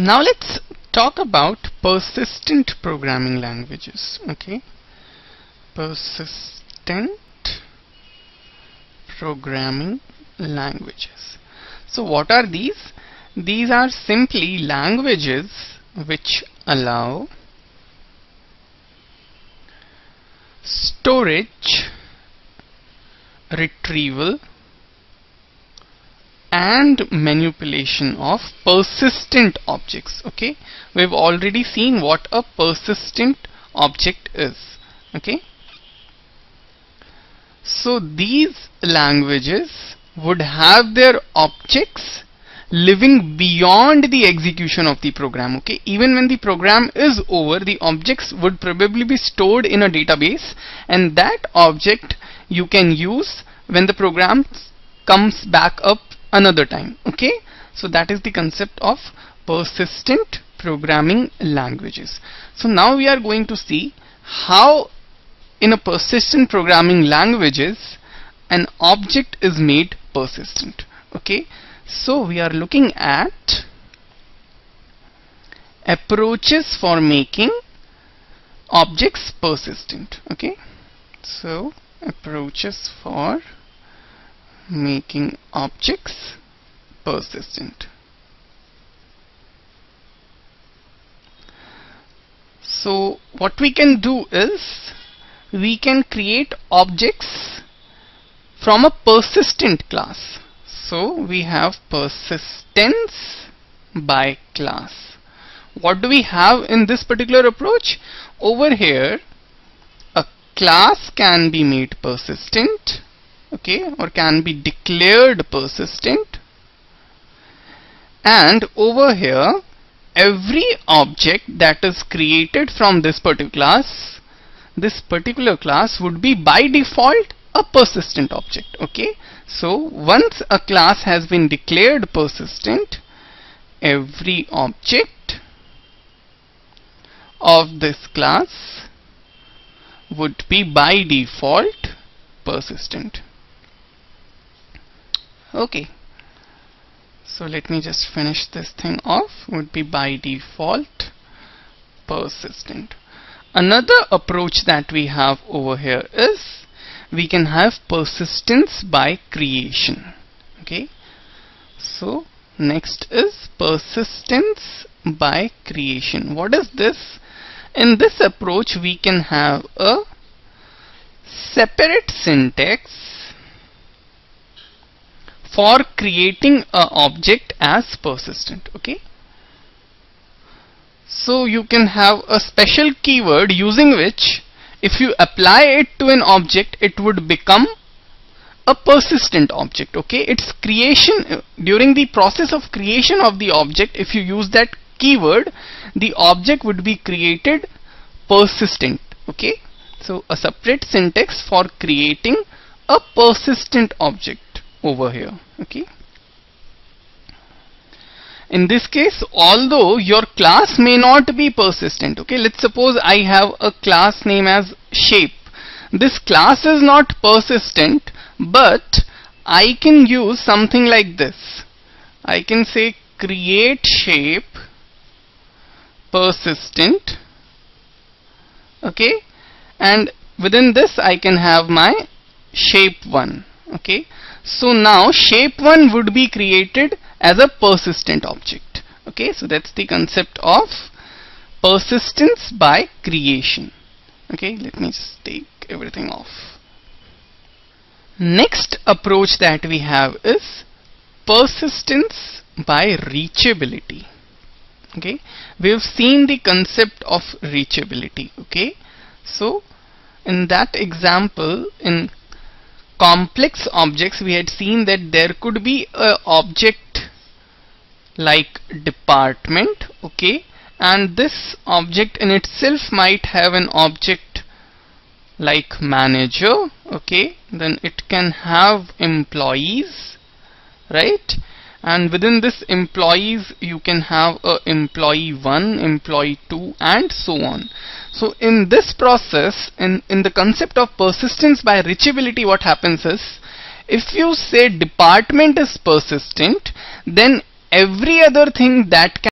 Now let's talk about persistent programming languages. Okay, persistent programming languages. So what are these? These are simply languages which allow storage, retrieval and manipulation of persistent objects. Okay, we've already seen what a persistent object is. Okay, so these languages would have their objects living beyond the execution of the program. Okay, even when the program is over, the objects would probably be stored in a database, and that object you can use when the program comes back up another time. Okay, so that is the concept of persistent programming languages. So now we are going to see how in a persistent programming languages an object is made persistent. Okay, so we are looking at approaches for making objects persistent. Okay, so approaches for making objects persistent. So what we can do is we can create objects from a persistent class. So we have persistence by class. What do we have in this particular approach? Over here a class can be made persistent, okay, or can be declared persistent, and over here every object that is created from this particular class would be by default a persistent object. Okay, so once a class has been declared persistent, every object of this class would be by default persistent. Okay, so let me just finish this thing off. Would be by default persistent. Another approach that we have over here is we can have persistence by creation. Okay, so next is persistence by creation. What is this? In this approach we can have a separate syntax for creating a object as persistent. Okay, so you can have a special keyword using which if you apply it to an object it would become a persistent object. Okay, its creation, during the process of creation of the object, if you use that keyword, the object would be created persistent. Okay, so a separate syntax for creating a persistent object over here. Okay, in this case, although your class may not be persistent, okay, let's suppose I have a class name as shape. This class is not persistent, but I can use something like this. I can say create shape persistent. Okay, and within this I can have my shape1. Okay, so now shape1 would be created as a persistent object. Okay, so that's the concept of persistence by creation. Okay, let me just take everything off. Next approach that we have is persistence by reachability. Okay, we have seen the concept of reachability. Okay, so in that example, in complex objects, we had seen that there could be a object like department. Okay, and this object in itself might have an object like manager. Okay, then it can have employees, right? And within this employees you can have a employee 1, employee 2 and so on. So in this process, in the concept of persistence by reachability, what happens is if you say department is persistent, then every other thing that can